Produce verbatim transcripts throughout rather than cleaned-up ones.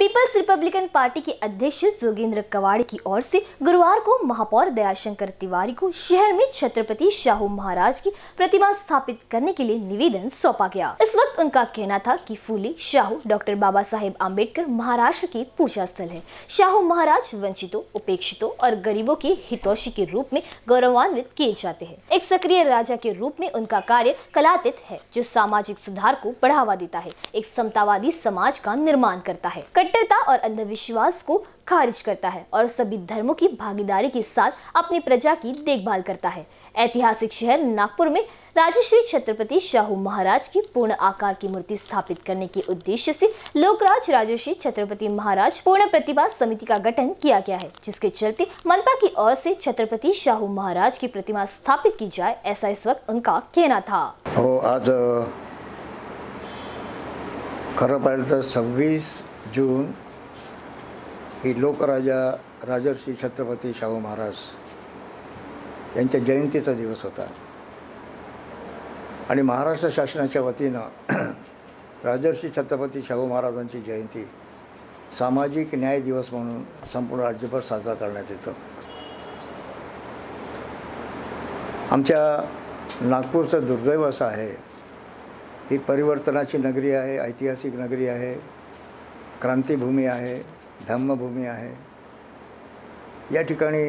Peoples Republican party के अध्यक्ष जोगेंद्र कवाड़े की ओर से गुरुवार को महापौर दयाशंकर तिवारी को शहर में छत्रपति शाहू महाराज की प्रतिमा स्थापित करने के लिए निवेदन सौंपा गया। इस वक्त उनका कहना था कि फूले, शाहू, डॉक्टर बाबा साहेब अम्बेडकर महाराष्ट्र की पूजा स्थल है। शाहू महाराज वंचितों, उपेक्षितों और गरीबों के हितैषी के रूप में गौरवान्वित किए जाते हैं। एक सक्रिय राजा के रूप में उनका कार्य कलातीत है, जो सामाजिक सुधार को बढ़ावा देता है, एक समतावादी समाज का निर्माण करता है, कट्टरता और अंधविश्वास को खारिज करता है और सभी धर्मों की भागीदारी के साथ अपनी प्रजा की देखभाल करता है। ऐतिहासिक शहर नागपुर में राजश्री छत्रपति शाहू महाराज की पूर्ण आकार की मूर्ति स्थापित करने के उद्देश्य से लोकराज राजश्री छत्रपति महाराज पूर्ण प्रतिभा समिति का गठन किया गया है, जिसके चलते मनपा की ओर से छत्रपति शाहू महाराज की प्रतिमा स्थापित की जाए, ऐसा इस वक्त उनका कहना था। आज खरं पाहिलं तर सव्वीस जून ही लोकराजा राजर्षी छत्रपती शाहू महाराज यांच्या जयंतीचा दिवस होता आणि महाराष्ट्र शासनाच्या वतीनं राजर्षी छत्रपती शाहू महाराजांची जयंती सामाजिक न्याय दिवस म्हणून संपूर्ण राज्यभर साजरा करण्यात येतो। आमच्या नागपूरचं दुर्दैव असं आहे, ही परिवर्तनाची नगरी आहे, ऐतिहासिक नगरी आहे, क्रांतिभूमी आहे, धम्मभूमी आहे। या ठिकाणी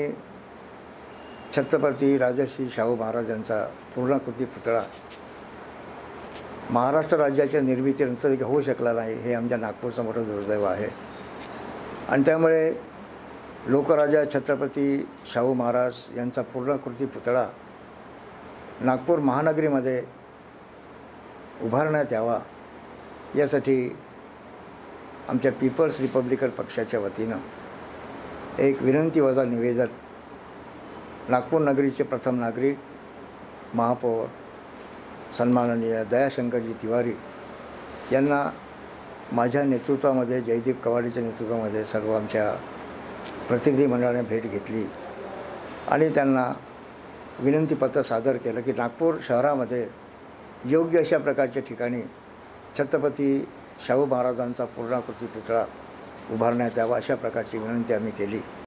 छत्रपती राजर्षी शाहू महाराज यांचा पूर्णाकृती पुतळा महाराष्ट्र राज्याच्या निर्मितीनंतर देखील होऊ शकला नाही, हे आमच्या नागपूरचं मोठं दुर्दैव आहे। आणि त्यामुळे लोकराजा छत्रपती शाहू महाराज यांचा पूर्णाकृती पुतळा नागपूर महानगरीमध्ये उभारण्यात यावा, यासाठी आमच्या पीपल्स रिपब्लिकन पक्षाच्या वतीनं एक विनंती वजा निवेदन नागपूर नगरीचे प्रथम नागरिक महापौर सन्माननीय दयाशंकरजी तिवारी यांना माझ्या नेतृत्वामध्ये, जयदीप कवाड़ेच्या नेतृत्वामध्ये सर्व आमच्या प्रतिनिधी मंडळाने भेट घेतली आणि त्यांना विनंतीपत्र सादर केलं की नागपूर शहरामध्ये योग्य अशा प्रकारच्या ठिकाणी छत्रपती शाहू महाराजांचा पूर्णाकृती पुतळा उभारण्यात यावा, अशा प्रकारची विनंती आम्ही केली।